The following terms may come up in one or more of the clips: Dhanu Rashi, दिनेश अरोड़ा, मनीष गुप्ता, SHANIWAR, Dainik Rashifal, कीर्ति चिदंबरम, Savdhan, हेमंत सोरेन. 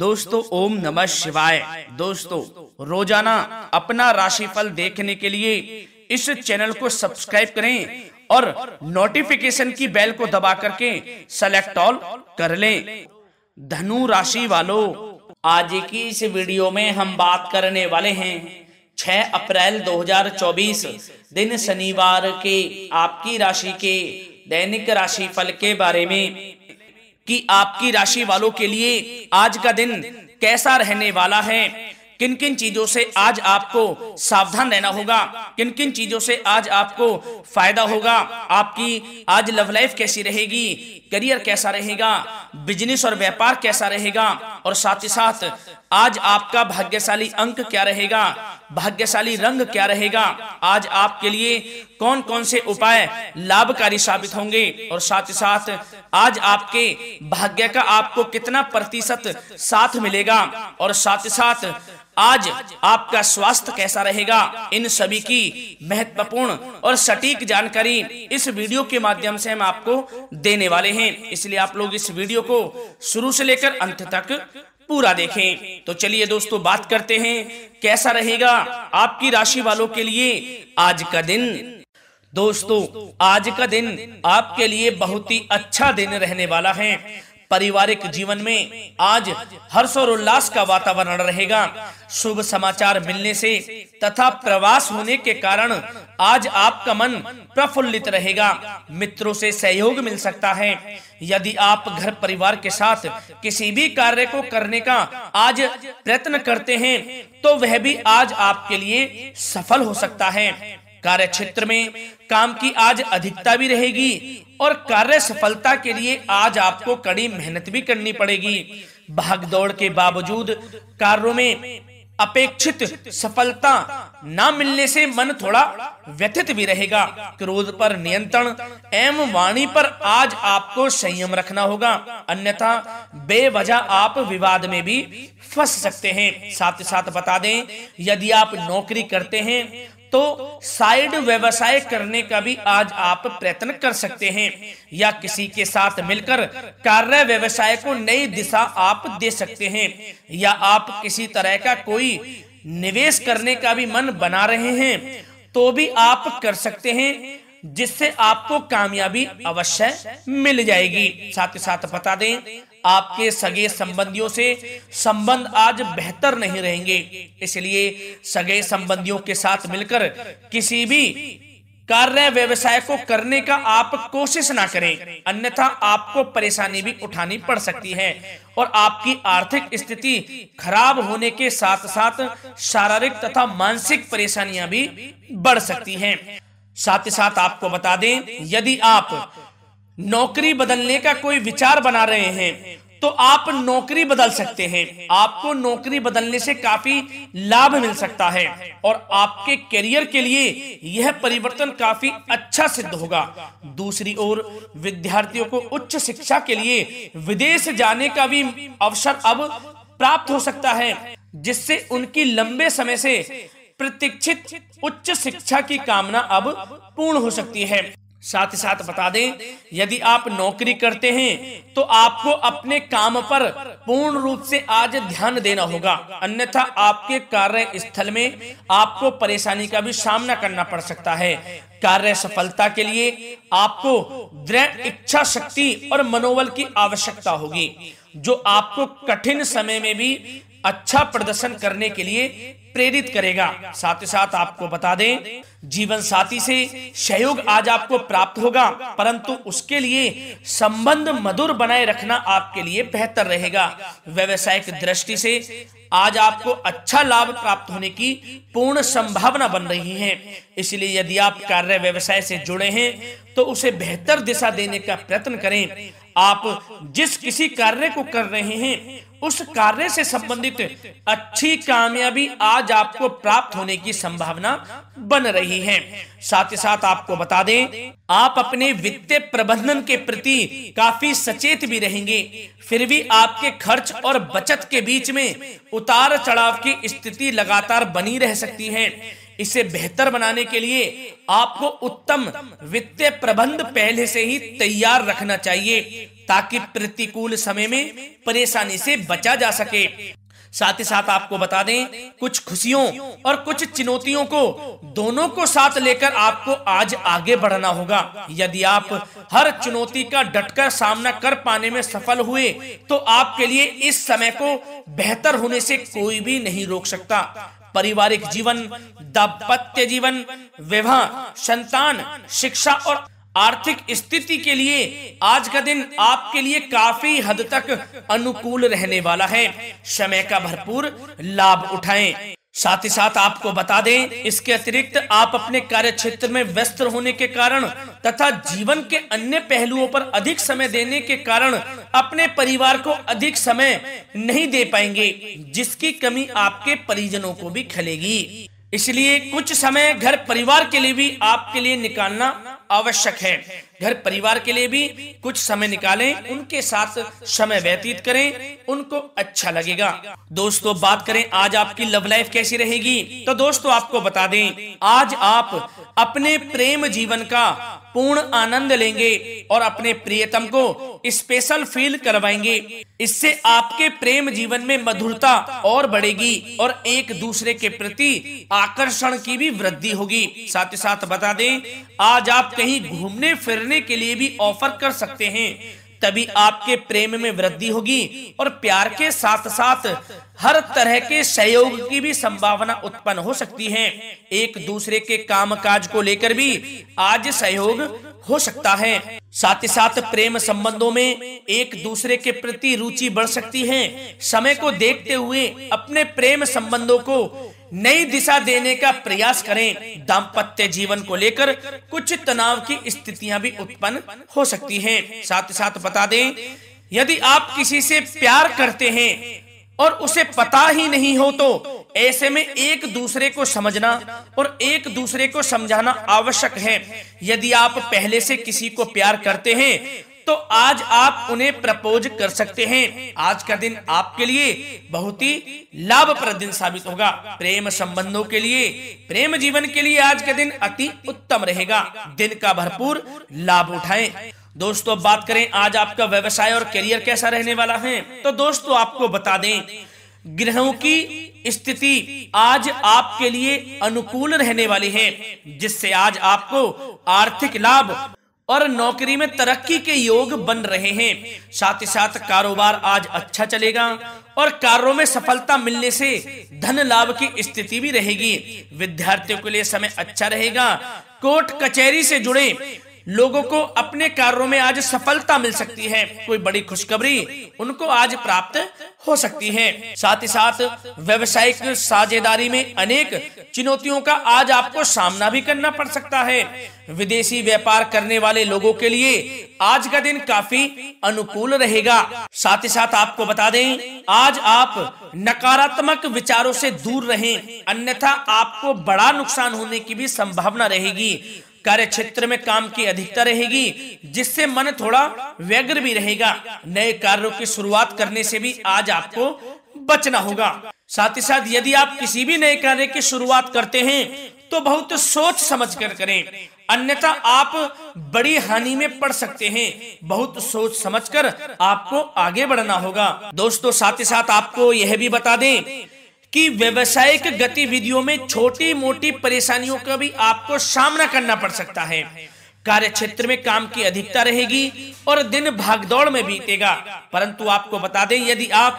दोस्तों ओम नमः शिवाय। दोस्तों रोजाना अपना राशिफल देखने के लिए इस चैनल को सब्सक्राइब करें और नोटिफिकेशन की बेल को दबा करके सेलेक्ट ऑल कर लें। धनु राशि वालों, आज की इस वीडियो में हम बात करने वाले हैं 6 अप्रैल 2024 दिन शनिवार के आपकी राशि के दैनिक राशिफल के बारे में कि आपकी राशि वालों के लिए आज का दिन कैसा रहने वाला है, किन किन चीजों से आज आपको सावधान रहना होगा, किन किन चीजों से आज आपको फायदा होगा, आपकी आज लव लाइफ कैसी रहेगी, करियर कैसा रहेगा, बिजनेस और व्यापार कैसा रहेगा, और साथ ही साथ आज आपका भाग्यशाली अंक क्या रहेगा, भाग्यशाली रंग क्या रहेगा, आज आपके लिए कौन कौन से उपाय लाभकारी साबित होंगे, और साथ ही साथ आज आपके भाग्य का आपको कितना प्रतिशत साथ मिलेगा, और साथ ही साथ आज आपका स्वास्थ्य कैसा रहेगा, इन सभी की महत्वपूर्ण और सटीक जानकारी इस वीडियो के माध्यम से हम आपको देने वाले हैं। इसलिए आप लोग इस वीडियो को शुरू से लेकर अंत तक पूरा देखें। तो चलिए दोस्तों बात करते हैं कैसा रहेगा आपकी राशि वालों के लिए आज का दिन। दोस्तों आज का दिन आपके लिए बहुत ही अच्छा दिन रहने वाला है। पारिवारिक जीवन में आज हर्ष और उल्लास का वातावरण रहेगा। शुभ समाचार मिलने से तथा प्रवास होने के कारण आज आपका मन प्रफुल्लित रहेगा। मित्रों से सहयोग मिल सकता है। यदि आप घर परिवार के साथ किसी भी कार्य को करने का आज प्रयत्न करते हैं तो वह भी आज आपके लिए सफल हो सकता है। कार्य क्षेत्र में काम की आज अधिकता भी रहेगी और कार्य सफलता के लिए आज आपको कड़ी मेहनत भी करनी पड़ेगी। भागदौड़ के बावजूद कार्यों में अपेक्षित सफलता ना मिलने से मन थोड़ा व्यथित भी रहेगा। क्रोध पर नियंत्रण एवं वाणी पर आज आपको संयम रखना होगा, अन्यथा बेवजह आप विवाद में भी फंस सकते हैं। साथ ही साथ बता दें, यदि आप नौकरी करते हैं तो साइड व्यवसाय करने का भी आज आप प्रयत्न कर सकते हैं या किसी के साथ मिलकर कार्य व्यवसाय को नई दिशा आप दे सकते हैं, या आप किसी तरह का कोई निवेश करने का भी मन बना रहे हैं तो भी आप कर सकते हैं, जिससे आपको कामयाबी अवश्य मिल जाएगी। साथ ही साथ बता दें, आपके सगे संबंधियों से संबंध आज बेहतर नहीं रहेंगे, इसलिए सगे संबंधियों के साथ मिलकर किसी भी कार्य व्यवसाय को करने का आप कोशिश ना करें, अन्यथा आपको परेशानी भी उठानी पड़ सकती है और आपकी आर्थिक स्थिति खराब होने के साथ साथ शारीरिक तथा मानसिक परेशानियां भी बढ़ सकती हैं। साथ ही साथ आपको बता दें, यदि आप नौकरी बदलने का कोई विचार बना रहे हैं तो आप नौकरी बदल सकते हैं। आपको नौकरी बदलने से काफी लाभ मिल सकता है और आपके करियर के लिए यह परिवर्तन काफी अच्छा सिद्ध होगा। दूसरी ओर विद्यार्थियों को उच्च शिक्षा के लिए विदेश जाने का भी अवसर अब प्राप्त हो सकता है, जिससे उनकी लंबे समय से प्रतीक्षित उच्च शिक्षा की कामना अब पूर्ण हो सकती है। साथ ही साथ बता दें, यदि आप नौकरी करते हैं तो आपको अपने काम पर पूर्ण रूप से आज ध्यान देना होगा, अन्यथा आपके कार्य स्थल में आपको परेशानी का भी सामना करना पड़ सकता है। कार्य सफलता के लिए आपको दृढ़ इच्छा शक्ति और मनोबल की आवश्यकता होगी, जो आपको कठिन समय में भी अच्छा प्रदर्शन करने के लिए प्रेरित करेगा। साथ ही साथ आपको बता दें, जीवन साथी से सहयोग आज आपको प्राप्त होगा, परंतु उसके लिए संबंध मधुर बनाए रखना आपके लिए बेहतर रहेगा। व्यवसायिक दृष्टि से आज आपको अच्छा लाभ प्राप्त होने की पूर्ण संभावना बन रही है, इसलिए यदि आप कार्य व्यवसाय से जुड़े हैं तो उसे बेहतर दिशा देने का प्रयत्न करें। आप जिस किसी कार्य को कर रहे हैं उस कार्य से संबंधित अच्छी कामयाबी आज आपको प्राप्त होने की संभावना बन रही है। साथ ही साथ आपको बता दें, आप अपने वित्तीय प्रबंधन के प्रति काफी सचेत भी रहेंगे, फिर भी आपके खर्च और बचत के बीच में उतार चढ़ाव की स्थिति लगातार बनी रह सकती है। इसे बेहतर बनाने के लिए आपको उत्तम वित्तीय प्रबंध पहले से ही तैयार रखना चाहिए ताकि प्रतिकूल समय में परेशानी से बचा जा सके। साथ ही साथ आपको बता दें, कुछ खुशियों और कुछ चुनौतियों को दोनों को साथ लेकर आपको आज आगे बढ़ना होगा। यदि आप हर चुनौती का डटकर सामना कर पाने में सफल हुए तो आपके लिए इस समय को बेहतर होने से कोई भी नहीं रोक सकता। पारिवारिक जीवन, दाम्पत्य जीवन, विवाह, संतान, शिक्षा और आर्थिक स्थिति के लिए आज का दिन आपके लिए काफी हद तक अनुकूल रहने वाला है। समय का भरपूर लाभ उठाएं। साथ ही साथ आपको बता दें, इसके अतिरिक्त आप अपने कार्य क्षेत्र में व्यस्त होने के कारण तथा जीवन के अन्य पहलुओं पर अधिक समय देने के कारण अपने परिवार को अधिक समय नहीं दे पाएंगे, जिसकी कमी आपके परिजनों को भी खलेगी। इसलिए कुछ समय घर परिवार के लिए भी आपके लिए निकालना आवश्यक है। घर परिवार के लिए भी कुछ समय निकालें, उनके साथ समय व्यतीत करें, उनको अच्छा लगेगा। दोस्तों, बात करें आज आपकी लव लाइफ कैसी रहेगी, तो दोस्तों आपको बता दें, आज आप अपने प्रेम जीवन का पूर्ण आनंद लेंगे और अपने प्रियतम को स्पेशल फील करवाएंगे। इससे आपके प्रेम जीवन में मधुरता और बढ़ेगी और एक दूसरे के प्रति आकर्षण की भी वृद्धि होगी। साथ ही साथ बता दें, आज आप कहीं घूमने फिरने के लिए भी ऑफर कर सकते हैं, तभी आपके प्रेम में वृद्धि होगी और प्यार के साथ साथ हर तरह के सहयोग की भी संभावना उत्पन्न हो सकती है। एक दूसरे के कामकाज को लेकर भी आज सहयोग हो सकता है। साथ ही साथ प्रेम संबंधों में एक दूसरे के प्रति रुचि बढ़ सकती है। समय को देखते हुए अपने प्रेम संबंधों को नई दिशा देने का प्रयास करें। दाम्पत्य जीवन को लेकर कुछ तनाव की स्थितियां भी उत्पन्न हो सकती हैं। साथ ही साथ बता दें, यदि आप किसी से प्यार करते हैं और उसे पता ही नहीं हो तो ऐसे में एक दूसरे को समझना और एक दूसरे को समझाना आवश्यक है। यदि आप पहले से किसी को प्यार करते हैं तो आज आप उन्हें प्रपोज कर सकते हैं। आज का दिन आपके लिए बहुत ही लाभप्रद दिन साबित होगा। प्रेम संबंधों के लिए, प्रेम जीवन के लिए आज का दिन अति उत्तम रहेगा। दिन का भरपूर लाभ उठाएं। दोस्तों, बात करें आज आपका व्यवसाय और करियर कैसा रहने वाला है, तो दोस्तों आपको बता दें, ग्रहों की स्थिति आज आपके लिए अनुकूल रहने वाली है, जिससे आज आपको आर्थिक लाभ और नौकरी में तरक्की के योग बन रहे हैं। साथ ही साथ कारोबार आज अच्छा चलेगा और कार्यों में सफलता मिलने से धन लाभ की स्थिति भी रहेगी। विद्यार्थियों के लिए समय अच्छा रहेगा। कोर्ट कचहरी से जुड़े लोगों को अपने कार्यों में आज सफलता मिल सकती है। कोई बड़ी खुशखबरी उनको आज प्राप्त हो सकती है। साथ ही साथ व्यवसायिक साझेदारी में अनेक चुनौतियों का आज आपको सामना भी करना पड़ सकता है। विदेशी व्यापार करने वाले लोगों के लिए आज का दिन काफी अनुकूल रहेगा। साथ ही साथ आपको बता दें, आज आप नकारात्मक विचारों से दूर रहें, अन्यथा आपको बड़ा नुकसान होने की भी संभावना रहेगी। कार्य क्षेत्र में काम की अधिकता रहेगी, जिससे मन थोड़ा व्यग्र भी रहेगा। नए कार्यों की शुरुआत करने से भी आज आपको बचना होगा। साथ ही साथ यदि आप किसी भी नए कार्य की शुरुआत करते हैं तो बहुत सोच समझ कर करें, अन्यथा आप बड़ी हानि में पड़ सकते हैं। बहुत सोच समझकर आपको आगे बढ़ना होगा। दोस्तों, साथ ही साथ आपको यह भी बता दें कि व्यवसायिक गतिविधियों में छोटी मोटी परेशानियों का भी आपको सामना करना पड़ सकता है। कार्य क्षेत्र में काम की अधिकता रहेगी और दिन भागदौड़ में बीतेगा। परंतु आपको बता दें, यदि आप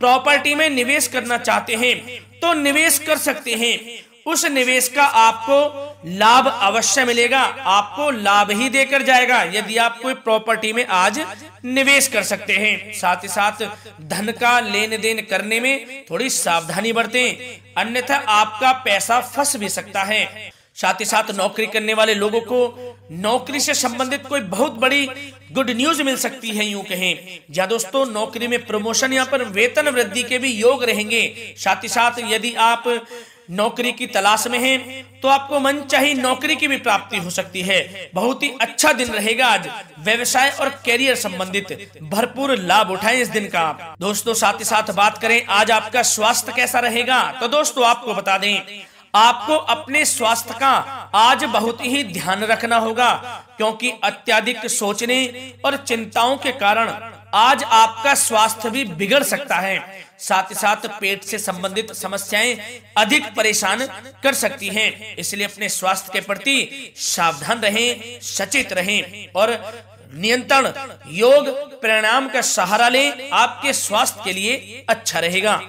प्रॉपर्टी में निवेश करना चाहते हैं तो निवेश कर सकते हैं। उस निवेश का आपको लाभ अवश्य मिलेगा, आपको लाभ ही देकर जाएगा यदि आप कोई प्रॉपर्टी में आज निवेश कर सकते हैं। साथ ही साथ धन का लेन देन करने में थोड़ी सावधानी बरतें, अन्यथा आपका पैसा फंस भी सकता है। साथ ही साथ नौकरी करने वाले लोगों को नौकरी से संबंधित कोई बहुत बड़ी गुड न्यूज मिल सकती है, यूं कहें। या दोस्तों, नौकरी में प्रमोशन या पर वेतन वृद्धि के भी योग रहेंगे। साथ ही साथ यदि आप नौकरी की तलाश में हैं तो आपको मनचाही नौकरी की भी प्राप्ति हो सकती है। बहुत ही अच्छा दिन रहेगा आज। व्यवसाय और करियर संबंधित भरपूर लाभ उठाएं इस दिन का। दोस्तों, साथ ही साथ बात करें आज आपका स्वास्थ्य कैसा रहेगा, तो दोस्तों आपको बता दें, आपको अपने स्वास्थ्य का आज बहुत ही ध्यान रखना होगा, क्योंकि अत्यधिक सोचने और चिंताओं के कारण आज आपका स्वास्थ्य भी बिगड़ सकता है। साथ ही साथ पेट से संबंधित समस्याएं अधिक परेशान कर सकती हैं, इसलिए अपने स्वास्थ्य के प्रति सावधान रहें, सचेत रहें और नियंत्रण योग प्राणायाम का सहारा लें, आपके स्वास्थ्य के लिए अच्छा रहेगा।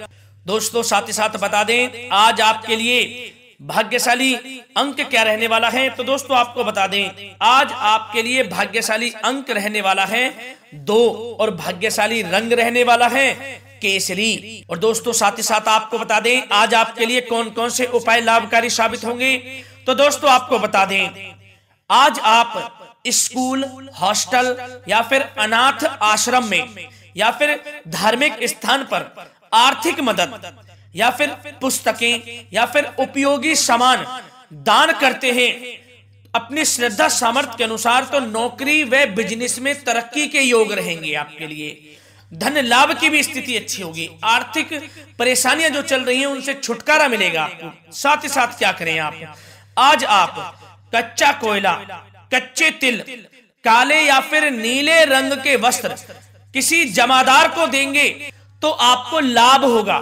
दोस्तों, साथ ही साथ बता दें आज आपके लिए भाग्यशाली अंक क्या रहने वाला है। तो दोस्तों आपको बता दें आज आपके लिए भाग्यशाली अंक रहने वाला है 2 और भाग्यशाली रंग रहने वाला है केसरी। और दोस्तों साथ ही साथ आपको बता दें आज आपके लिए कौन कौन से उपाय लाभकारी साबित होंगे। तो दोस्तों आपको बता दें आज आप स्कूल, हॉस्टल या फिर अनाथ आश्रम में या फिर धार्मिक स्थान पर आर्थिक मदद या फिर पुस्तकें या फिर उपयोगी सामान दान करते हैं अपनी श्रद्धा सामर्थ्य के अनुसार, तो नौकरी व बिजनेस में तरक्की के योग रहेंगे। आपके लिए धन लाभ की भी स्थिति अच्छी होगी, आर्थिक परेशानियां जो चल रही हैं उनसे छुटकारा मिलेगा आपको। साथ ही साथ क्या करें आप, आज आप कच्चा कोयला, कच्चे तिल, काले या फिर नीले रंग के वस्त्र किसी जमादार को देंगे तो आपको लाभ होगा,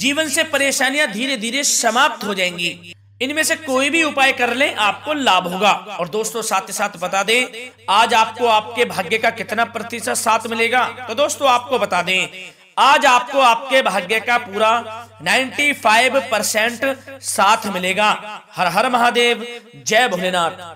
जीवन से परेशानियां धीरे धीरे समाप्त हो जाएंगी। इनमें से कोई भी उपाय कर लें आपको लाभ होगा। और दोस्तों साथ ही साथ बता दें आज आपको आपके भाग्य का कितना प्रतिशत साथ मिलेगा। तो दोस्तों आपको बता दें आज आपको आपके भाग्य का पूरा 95% साथ मिलेगा। हर हर महादेव, जय भोलेनाथ।